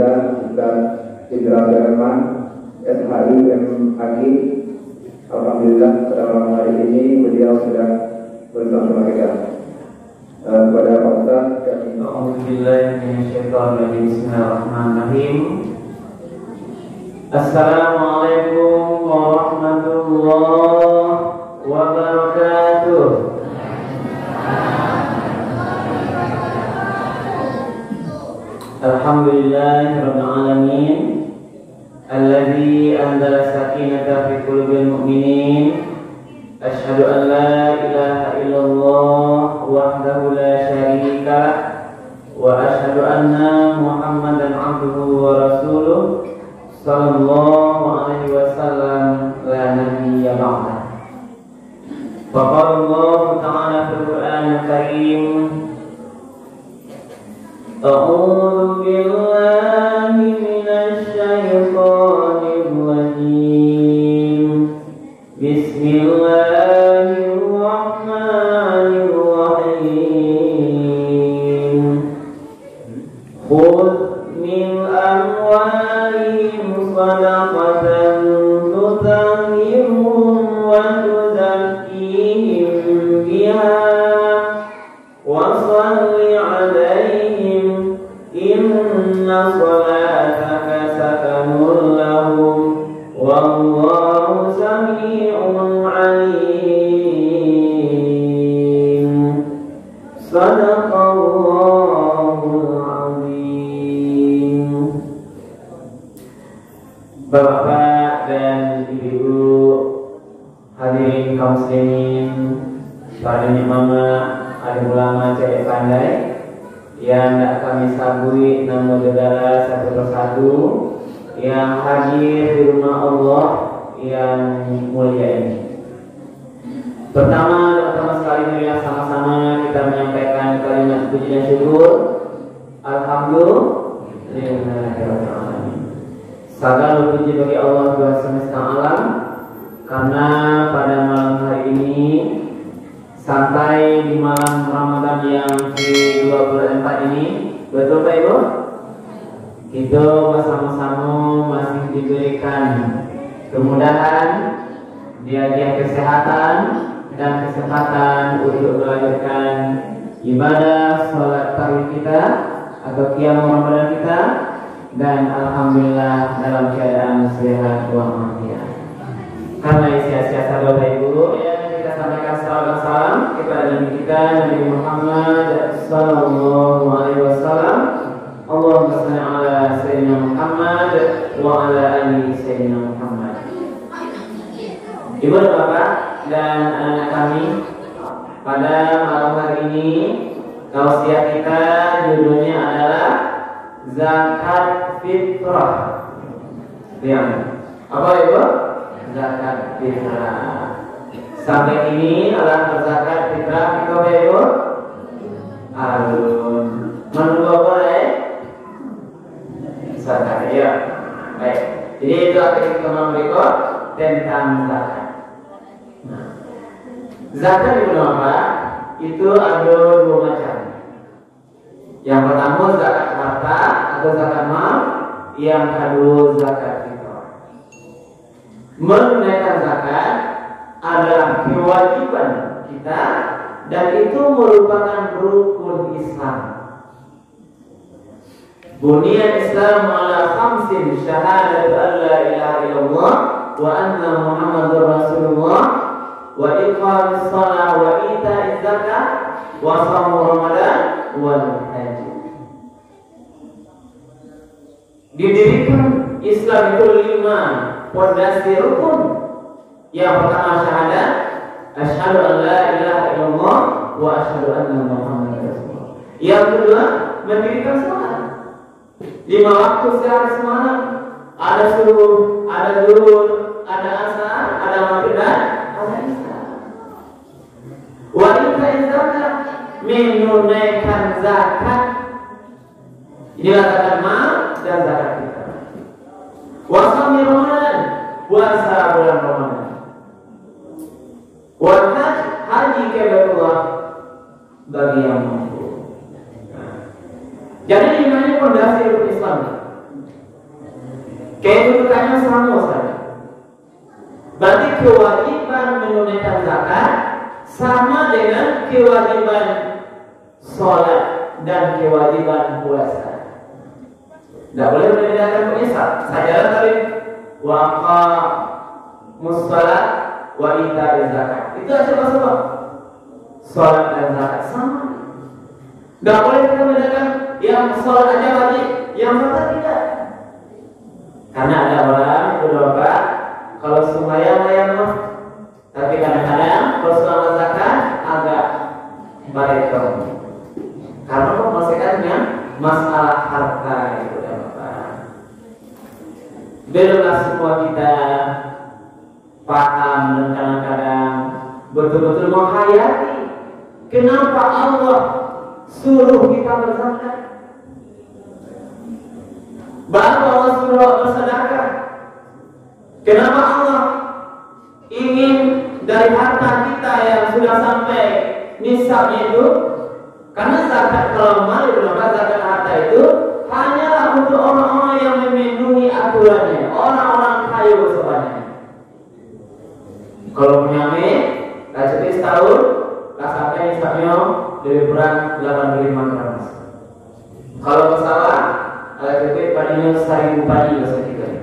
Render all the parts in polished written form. Jenderal Ustaz Jenderal Jerman SHI MHI. Alhamdulillah pada malam hari ini beliau sedang bersama kita. Kepada Pak Ustaz kami Bismillahirrahmanirrahim. Assalamualaikum warahmatullahi wabarakatuh. Alhamdulillahirabbil alamin alladzi anzala sakinata fi qulubil mu'minin. Asyhadu an la ilaha illallah wahdahu la syarika lah wa asyhadu anna Muhammadan abduhu wa rasuluh sallallahu alaihi wasallam la nabiyya ba'da. Faqalallahu ta'ala fil Qur'anil Karim, a'udzu billahi minasy syaithanir rajim. Bismillahirrahmanirrahim. Qul min amwalihim sadaqatan tutahhiruhum wa tuzakkihim biha wa shalli 'alaihim inna salataka sakanun lahum wallahu samii'un 'aliim. Shadaqallahul 'aziim. Bapak dan Ibu hadirin kaum muslimin, para imamah, alim ulama cerdik pandai yang tak kami sabui nama saudara satu persatu yang hadir di rumah Allah yang mulia ini. Pertama sekali marilah sama-sama kita menyampaikan kalimat puji dan syukur. Alhamdulillah. Segala puji bagi Allah Tuhan semesta alam, karena pada malam hari ini sampai di malam Ramadan yang ke-24 ini, betul Pak Ibu? Kita bersama-sama masih diberikan kemudahan, diberikan kesehatan dan kesempatan untuk melanjutkan ibadah sholat tarawih kita atau qiyam Ramadan kita. Dan alhamdulillah dalam keadaan sehat walafiat. Karena sia-sia sahabat Ibu yang kita sampaikan salam kepada Nabi kita Nabi Muhammad sallallahu alaihi wasallam. Allahumma shalli ala sayyidina Muhammad wa ala ali sayyidina Muhammad. Ibu dan Bapak dan anak kami, pada malam hari ini tausiah kita judulnya adalah Zakat fitrah. Lihat, apa itu? Zakat fitrah. Sampai ini alat berzakat fitrah itu apa itu? Alun. Menurut apa ya? Zakat ya. Baik. Jadi itu akan kita memberikan tentang zakat. Nah, zakat itu apa? Itu ada dua macam. Yang pertama zakat harta atau zakat mal, yang kedua zakat fitrah. Menunaikan zakat adalah kewajiban kita dan itu merupakan rukun Islam. Buniyal Islam ala khamsin syahadatu an la ilaha illallah wa anna Muhammadar Rasulullah wa iqamis shalah wa ita'iz zakah wa shaum Ramadan wal haji. Didirikan Islam itu 5 pondasi rukun. Yang pertama syahadat, asyhadu an la ilaha illallah wa asyhadu anna Muhammadar Rasulullah. Yang kedua mendirikan salat 5 waktu sehari semalam, ada subuh, ada zuhur, ada asar, ada maghrib dan ada isya. Wanita zakat, menunaikan zakat. Inilah zakat mal dan zakat fitrah. Puasa Ramadan, puasa bulan Ramadan. Wajib haji ke Baitullah bagi yang mampu. Jadi ini fondasi Islam. Kedudukannya sama saja. Berarti kewajiban menunaikan zakat sama dengan kewajiban sholat dan kewajiban puasa. Tidak boleh membedakan pemisah. Sajalah tadi waqamus shalah wa itaiz zakat. Itu aja masalah. Sholat dan zakat sama. Tidak boleh kita membedakan yang sholat aja wajib, yang zakat tidak. Karena ada orang berdoa kalau sembahyang mah, tapi kadang-kadang kalau sholat zakat agak baretom. Karena permasalahannya masalah harta itu. Biarlah semua kita paham dan kadang-kadang betul-betul menghayati kenapa Allah suruh kita berzakat. Bahkan Allah suruh bersedekah. Kenapa Allah ingin dari harta kita yang sudah sampai nisabnya itu? Karena zakat kalau mal itu zakat harta itu hanyalah untuk orang-orang yang memenuhi aturannya, orang-orang kaya semuanya. Kalau menyamai, rajin setahun, rasanya nisabnya lebih kurang 85 gram. Kalau bersalah, rajin padinya 1.000 padi sekitar.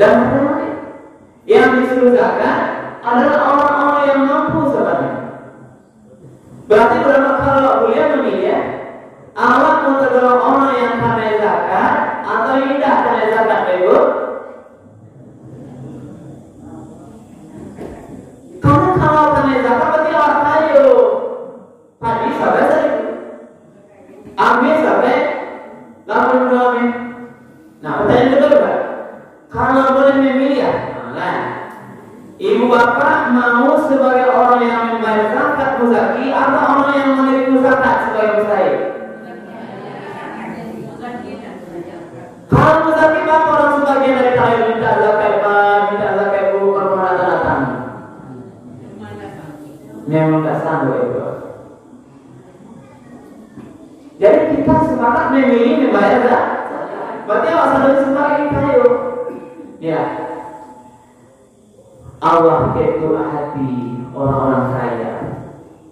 Dan yang disuruh zakat adalah orang-orang yang mampu semuanya. Berarti kalau beliau memilih awak untuk tergolong orang yang kena zakat atau yang tidak kena zakat, ibu? Karena kalau kena zakat berarti orang kayu, padi sampai seribu, ambil sampai 82. Nah, pertanyaan kedua, Pak, kalau boleh memilih, nah, ibu bapak mau sebagai orang yang membayar zakat muzaki atau orang yang menerima zakat sebagai mustahil? Kalau muzaki bapak orang sebagian dari kalian minta zakat pak, minta zakat bu, kalau mana datang? Memang tak sanggup itu. Jadi kita sepakat memilih membayar zakat. Berarti awak sadar sebagai kayu. Ya, Allah ketulah hati orang-orang kaya,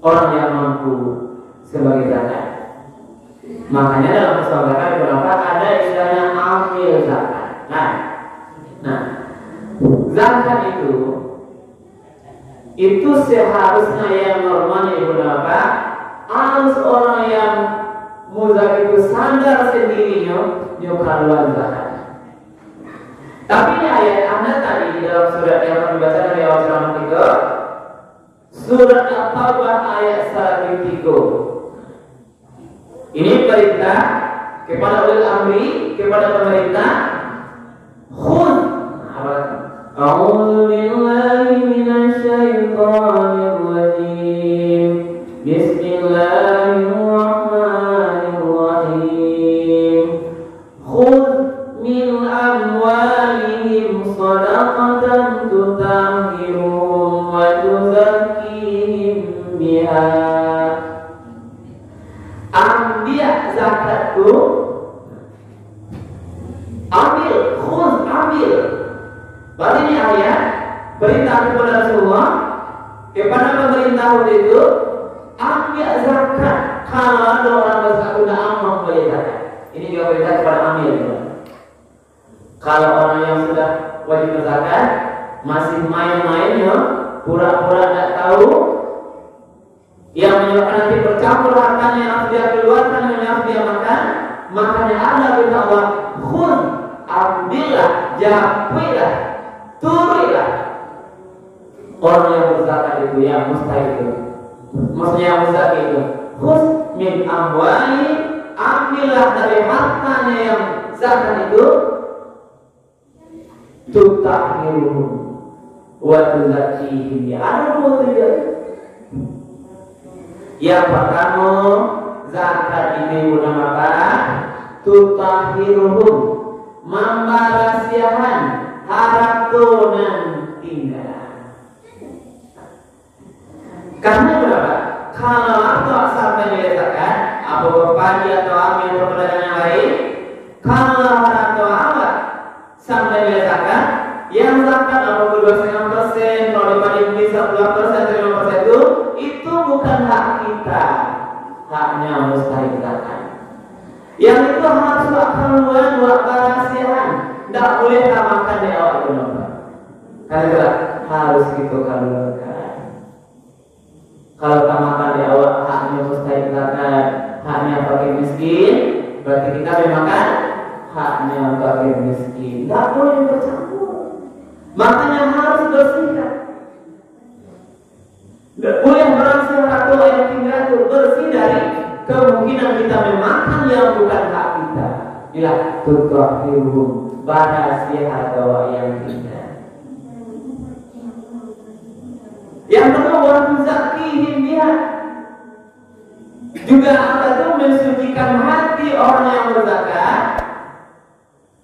orang yang mampu sebagai zakat. Makanya dalam soal zakat ada istilahnya amil zakat. Nah, zakat itu seharusnya yang normalnya ibu dan bapak harus orang yang muzaki itu sadar sendirinya nyukaluan zakat. Tapi ayat anda tadi dalam surat yang kami baca dari awal surat itu, surat At-Taubah ayat 103. Ini perintah kepada ulil amri, kepada pemerintah. Khudz. A'udzu billahi minasyaitonir rajim. Bismillahirrahmanirrahim. Khudz min amwalihim shadaqatan tutahhiruhum wa tuzakkihim biha. Ambil zakatku, ambil. Berarti ini ayat perintah kepada Rasulullah, kepada pemerintah waktu itu, ambil zakat. Kalau ada orang berzakat sudah aman boleh zakat. Ini juga perintah kepada ambil. Kalau orang yang sudah wajib berzakat masih main-main ya, pura-pura tidak tahu, yang menyebabkan nanti bercampur hartanya yang harus dia keluarkan, yang harus dia makan, makanya ada berita Allah, khudz, ambillah, japuilah, turilah. Orang yang berzakat itu yang mustahil itu, maksudnya yang mustahil itu, khudz min amwali, ambillah dari hartanya yang zakat itu. Tutahhiruhum wa tuzakkihim. Ada dua tujuan. Yang pertama, zakat ini menamakan tutahhiruhum, membersihan hartonan tinggal. Karena berapa? Kalau harta sampai nilai zakat, apa padi atau amil perdagangan lain, Karena orang tua awal sampai nilai zakat, yang zakat 62,5%, 35%, 5%, 5%, 5% itu bukan hak kita, haknya mustahil zakat. Yang itu harus keluar buat kasihan, tidak boleh tak makan di awal bulan. Karena harus kita keluarkan. Kalau tak makan di awal, haknya mustahil zakat, haknya bagi miskin, berarti kita memakan haknya bagi miskin. Tidak boleh bercampur. Makanya harus bersihkan. Boleh berhasil atau yang tinggal itu bersih dari kemungkinan kita memakan yang bukan hak kita. Inilah tutrahirum pada syahadat yang kita. Yang kedua orang zakihim dia juga apa itu mensucikan hati orang yang berzakat.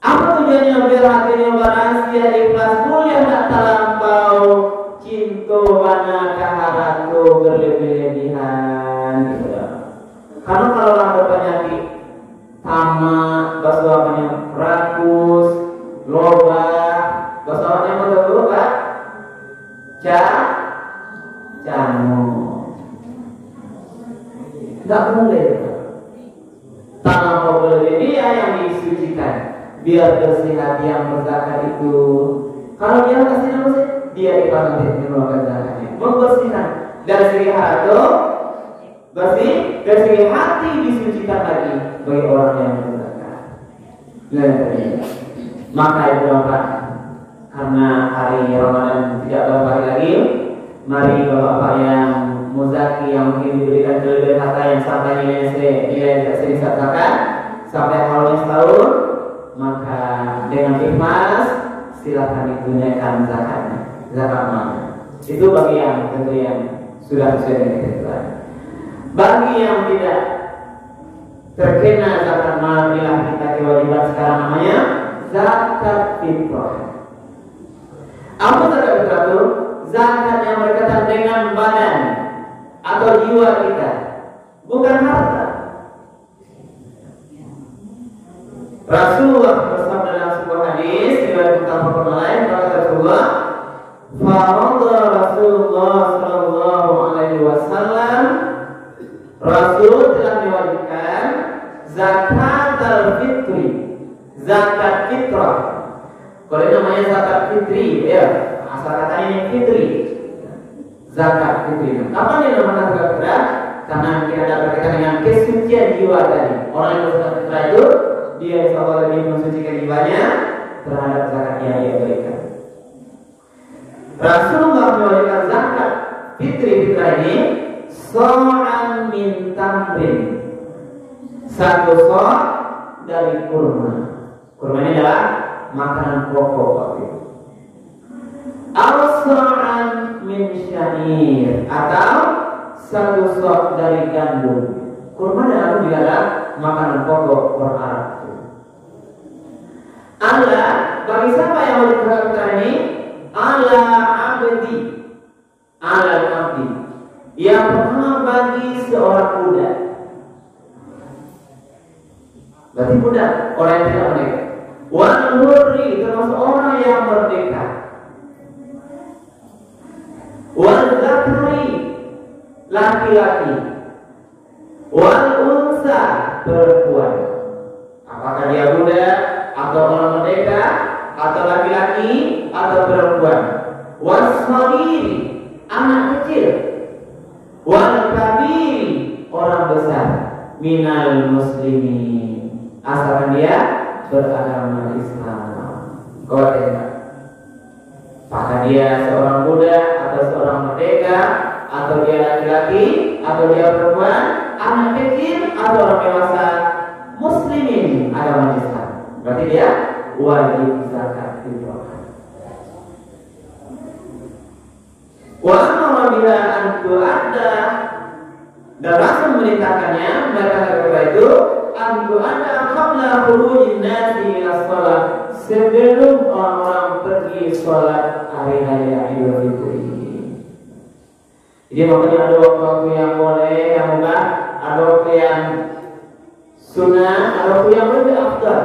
Apa tujuannya biar hatinya berasia ikhlas mulia tak terlampau cinta mana kaharatu berlebih-lebihan gitu ya. Karena kalau orang berpenyakit tamak, bahasanya rakus, loba, bahasanya betul-betul kan? Canggung. Tidak boleh. Tanah boleh dia yang disucikan. Biar bersih hati yang berzakat itu. Kalau dia kasih nama sih, dia dipanggil mengeluarkan zakatnya. Membersihkan dari segi hati, bersih dari segi hati disucikan lagi bagi orang yang berzakat. Maka itu Bapak, karena hari Ramadan tidak berapa lagi. Mari Bapak yang muzaki yang mungkin diberikan kelebihan harta yang sampai nilai yang disatakan sampai awalnya setahun, maka dengan ikhlas silakan digunakan zakatnya, zakat mal. Itu bagi yang tentu yang sudah sesuai dengan ketentuan. Bagi yang tidak terkena zakat mal, bila kita kewajiban sekarang namanya zakat fitrah. Apa zakat fitrah itu? Zakat yang berkaitan dengan badan atau jiwa kita, bukan harta. Rasulullah bersabda dalam sebuah hadis riwayat Bukhari dan lain, kata Rasulullah, "Faradha Rasulullah sallallahu alaihi wasallam, Rasul telah mewajibkan zakat al-fitri, zakat fitrah." Kalau ini namanya zakat fitri, ya, asal katanya ini fitri. Zakat fitri. Kapan dia namanya zakat fitrah? Karena dia ada berkaitan dengan kesucian jiwa tadi. Orang yang berzakat fitrah itu dia insyaAllah lebih mensucikan jiwanya terhadap zakat yang dia berikan. Rasulullah memberikan zakat fitrah ini so'an min tamrin, satu so' dari kurma. Kurma ini adalah makanan pokok waktu itu. Al-so'an min syair, atau satu sok dari gandum. Kurma dan gandum juga adalah makanan pokok orang Arab. Allah bagi siapa yang berkata ini, Allah abdi, Allah abdi, yang pertama bagi seorang budak. Berarti budak orang yang tidak merdeka. Wal hurri termasuk orang yang merdeka. Wal zakari laki-laki, wal unsa perempuan. Apakah dia muda atau orang merdeka atau laki-laki atau perempuan? Wal sagiri anak kecil, wal kabiri orang besar. Minal muslimin asalkan dia beragama Islam. Kau tengok. Apakah dia seorang budak atau seorang merdeka, atau dia laki-laki, atau dia perempuan, anak kecil, atau orang dewasa, muslimin agama Islam. Berarti dia wajib zakat fitrah. Wa amara biha an tu'adda, dan langsung memerintahkannya mereka kepada itu an tu'adda qabla khurujin nasi ila shalah, sebelum orang-orang pergi sholat hari raya Idul Fitri. Jadi makanya ada waktu-waktu yang boleh, yang mubah, ada waktu yang sunnah, ada waktu yang lebih afdal.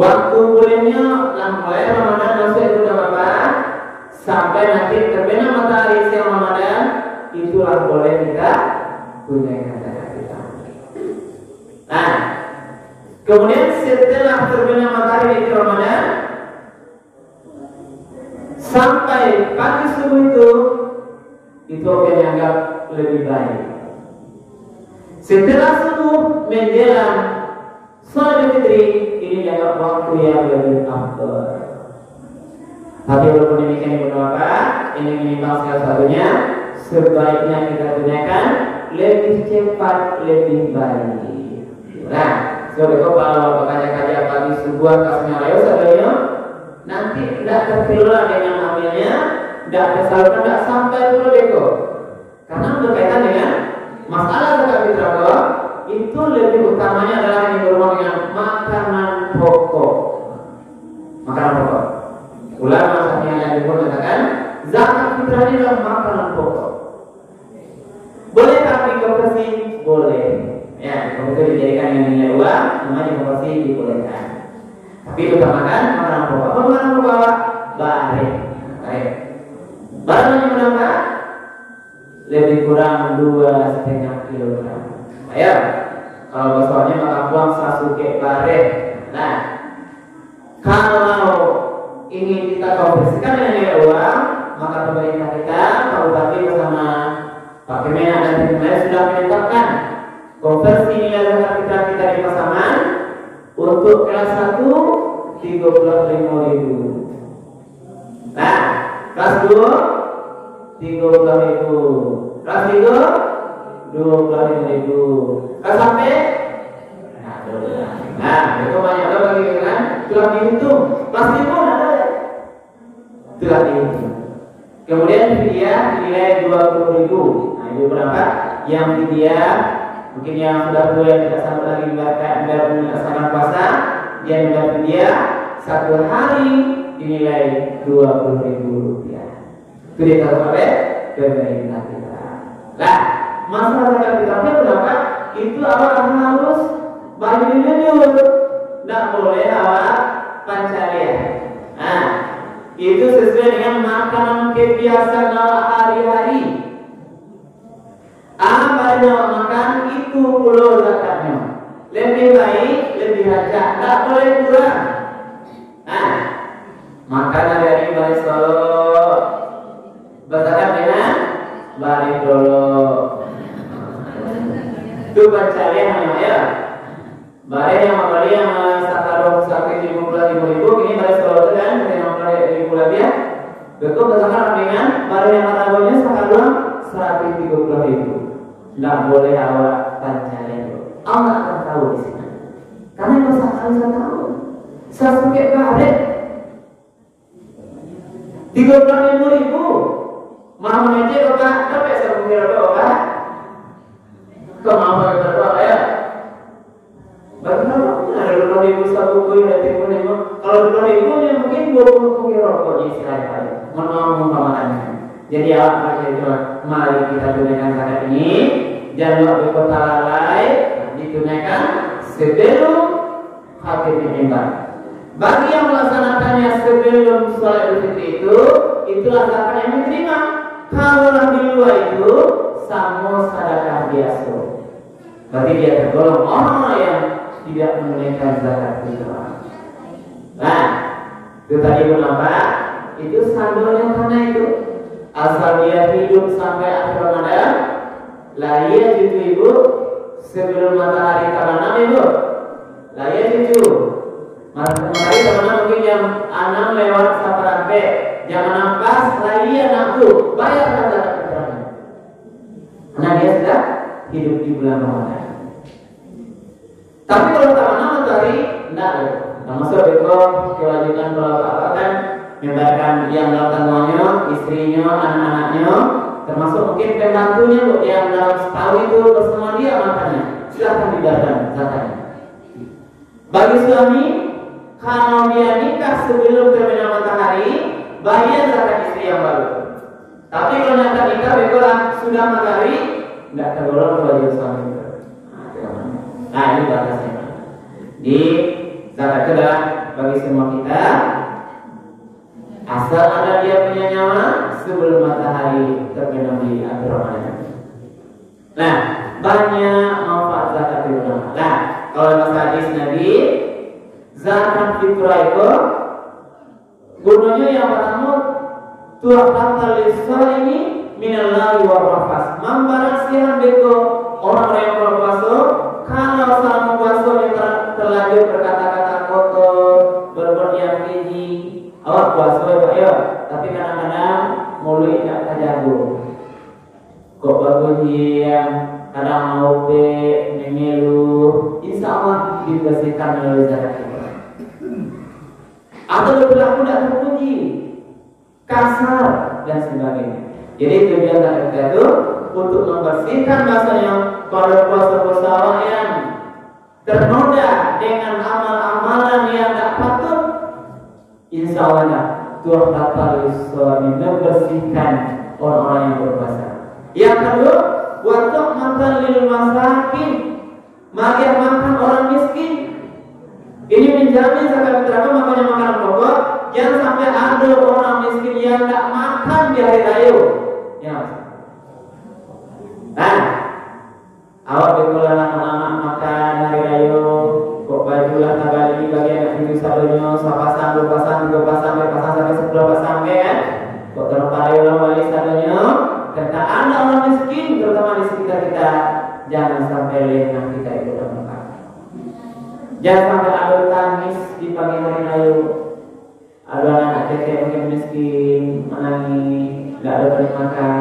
Waktu bulannya lampau Ramadan masuk itu Bapak, sampai nanti terbenam matahari siang Ramadan, itulah boleh kita gunakan zakat fitrah. Nah, kemudian setelah terbenam matahari di Ramadan sampai pagi subuh itu akan dianggap lebih baik. Setelah subuh menjelang sholat fitri ini dianggap waktu yang lebih afdal. Tapi walaupun demikian ini minimal salah satunya sebaiknya kita gunakan lebih cepat lebih baik. Nah, sebagai kalau kaca-kaca pagi subuh atasnya layu sebenarnya nanti tidak terkeluar dengan hamilnya, tidak tersalurkan, tidak sampai puluh deko. Karena berkaitan dengan masalah zakat fitrah itu lebih utamanya adalah yang berhubungan dengan makanan pokok. Makanan pokok. Ulama Syafi'i yang mengatakan zakat fitrah ini adalah makanan pokok. Boleh tapi konversi boleh. Ya, konversi dijadikan yang nilai uang, namanya konversi dibolehkan. Tapi utamakan makanan pokok. Apa makanan pokok? Barang. Barang yang berapa? Lebih kurang 2,5 kilogram. Ayo, kalau besoknya maka buang sasuke barek. Nah, kalau ingin kita konversikan dengan uang, maka pemerintah kita, Bupati bersama Pak Kemen dan tim lain sudah menetapkan konversi nilai zakat fitrah kita di pasaman untuk kelas 1 35.000. Nah, kelas 2 30.000. Kelas 3 25.000. Kalau sampai, nah itu banyak lagi kan? Telah dihitung, pasti pun ada. Telah dihitung. Kemudian dia nilai 20.000. Nah itu berapa? Yang dia mungkin yang sudah mulai tidak sanggup lagi melaksanakan puasa, dia mendapat dia satu hari dinilai 20.000 rupiah. Itu dihitung oleh pemerintah kita. Lah. Masalah zakat fitrahnya berapa? Itu awal harus bagi jujur, tidak boleh awal pancaria. Nah, itu sesuai dengan makanan kebiasaan awal hari-hari. Apa yang makan itu pula zakatnya. Lebih baik, lebih hajat, tidak boleh kurang. Nah, makanan dari balik solo berzakat dengan balik dulu. Itu pancarian namanya barang yang membeli yang satu ribu ini barang selalu dan yang ribu rupiah betul bersamaan dengan barang yang harganya sekarang 130.000. Tidak boleh awak pancarian. Allah akan tahu di sana. Karena pasangan saya tahu. Saya pakai barang 35.000. Maha mengecek bapak, sampai saya mengira bapak. Kemampuan kita berapa ya? Bagaimana mungkin ada 20.000 satu koin dan 30.000? Kalau 20.000 mungkin 20 koin rokoknya silahkan. Menolong pemahamannya. Jadi awak pakai itu. Mari kita tunaikan zakat ini. Jangan lupa kota lalai. Ditunaikan sebelum khatib imam. Bagi yang melaksanakannya sebelum sholat fitri itu, itulah zakat yang diterima. Kalau di luar itu sama sedekah biasa. Berarti dia tergolong orang yang tidak menunaikan zakat fitrah. Nah, itu tadi kenapa? Itu sandalnya karena itu asal dia hidup sampai akhir Ramadan, lahir itu ibu sebelum matahari terbenam ibu, lahir itu matahari terbenam mungkin jam 6 lewat seperempat, jam 6 pas lahir anakku, bayarkan zakat fitrahnya. Karena dia sudah hidup di bulan Ramadan. Tapi kalau tak mana matahari, tidak ada. Termasuk itu kewajiban kalau apa kan membayarkan yang melakukan uangnya, istrinya, anak-anaknya, termasuk mungkin pembantunya yang dalam setahun itu bersama dia makannya, silahkan dibayarkan zakatnya. Bagi suami, kalau dia nikah sebelum terbenam matahari, bayar zakat istri yang baru. Tapi kalau nak nikah, bekolah sudah matahari, tidak tergolong kewajiban suami. Nah ini batasnya. Di zakat itu adalah bagi semua kita, asal ada dia punya nyawa sebelum matahari terbenam di akhir Ramadan. Nah, banyak manfaat zakat fitrah. Nah, kalau bahasa hadis Nabi, zakat fitrah itu gunanya yang pertama turakatan lisal ini minallahi warrafas membarang siang beko orang-orang yang berpuasa kalau selama puasa terlanjur berkata-kata kotor berperniat keji. Awak puasa Pak yo, tapi kadang-kadang mulai tidak terjago. Kok bagusnya, kadang mau pe, ngeluh, insya Allah dibersihkan melalui zakat fitrah. Atau berlaku tidak terpuji, kasar dan sebagainya. Jadi tujuan zakat fitrah itu untuk membersihkan bahasanya pada puasa-puasa orang yang ternoda dengan amal-amalan yang tidak patut. Insya Allah, Tuhan kata suami membersihkan orang-orang yang berpuasa. Yang kedua, waktu makan lil masakin, makan makan orang miskin. Ini menjamin zakat fitrah, makanya makanan pokok. Jangan sampai ada orang miskin yang tak makan di hari raya. Ya. Nah, awak bekulah lama-lama makan hari raya. Kok bajulah tabali bagian yang bisa beliau sepasang, dua pasang, tiga pasang, empat pasang sampai 10 pasang kan? Kok terpakai ulang balik sadonya? Karena ada orang miskin, terutama di sekitar kita, jangan sampai lengah kita itu termakan. Jangan sampai ada tangis di pagi hari raya. Ada anak kecil mungkin miskin, menangis, nggak ada beli makan,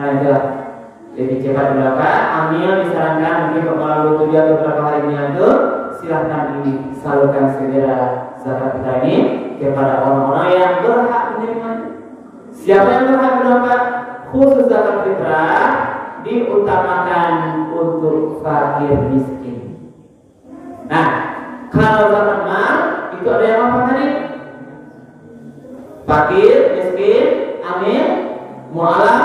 aja. Jadi cepat berapa? Amil disarankan mungkin kalau butuh dia beberapa hari ini itu. Silahkan disalurkan segera zakat fitrah ini kepada orang-orang yang berhak menerima. Siapa yang berhak menerima? Khusus zakat fitrah diutamakan untuk fakir miskin. Nah, kalau zakat mal itu ada yang apa tadi? Fakir, miskin, amil, mu'alaf,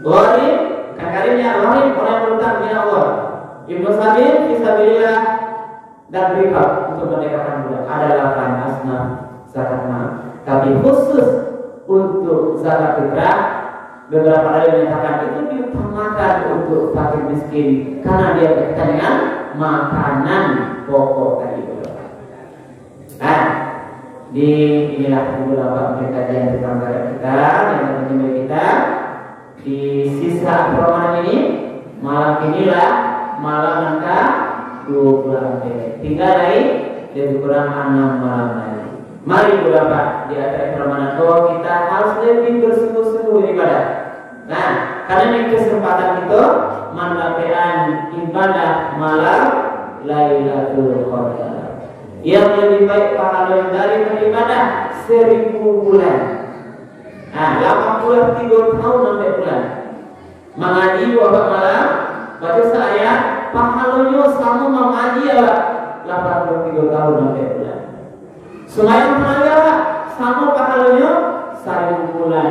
gharib, kan karimnya gharib orang yang berhutang dengan Allah. Ibnu Sabil, fisabilillah dan riba untuk mendekatkan budak adalah asnaf zakat mal. Tapi khusus untuk zakat fitrah beberapa kali menyatakan itu diutamakan untuk fakir miskin karena dia berkaitan dengan makanan pokok tadi. Nah, di inilah beberapa pengkajian tentang zakat fitrah yang penting kita di sisa Ramadan ini malam inilah. Malam angka 20 tinggal lagi lebih kurang 6 malam lagi. Mari berapa di akhir Ramadan kita harus lebih bersungguh-sungguh ibadah. Nah, karena ini kesempatan itu mendapatkan ibadah malam Laylatul Qadar. Yang lebih baik pahala dari beribadah 1000 bulan. Nah, 83 tahun sampai bulan. Mengaji wabah malam. Baca saya pahalanya sama mengaji ya 83 tahun sampai bulan. Selain tenaga sama pahalanya 1 bulan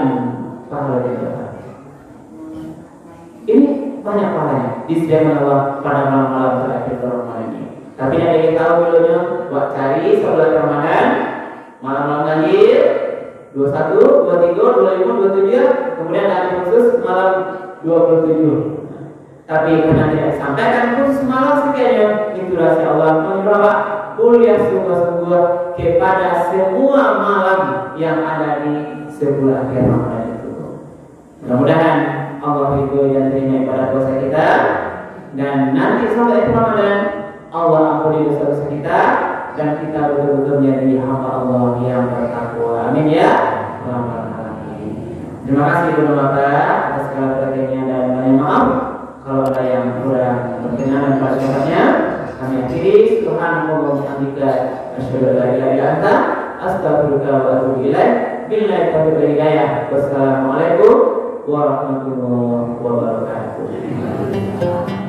pahalanya. Ini banyak pahalanya disediakan Allah pada malam-malam terakhir Ramadan ini. Tapi yang ingin tahu dulunya buat cari sebelah Ramadan malam-malam ngaji 21, 23, 25, 27 kemudian ada khusus malam 27. Tapi karena tidak disampaikan pun semalam sekiannya itu rahasia Allah menyuruh kuliah sungguh-sungguh kepada semua malam yang ada di sebulan akhir Ramadan itu. Mudah-mudahan Allah itu yang terima ibadah puasa kita dan nanti sampai akhir Ramadan Allah ampuni dosa-dosa kita dan kita betul-betul menjadi hamba Allah yang bertakwa. Amin ya. Terima kasih kepada Bapak atas segala perhatiannya dan banyak maaf. Kalau ada yang kurang pendengaran pada syariatnya, kami akhiri. Subhanallah wa bihamdika, asyhadu an la ilaha illa anta, astaghfiruka wa atubu ilaik. Billahi taufiq wal hidayah. Wassalamualaikum warahmatullahi wabarakatuh.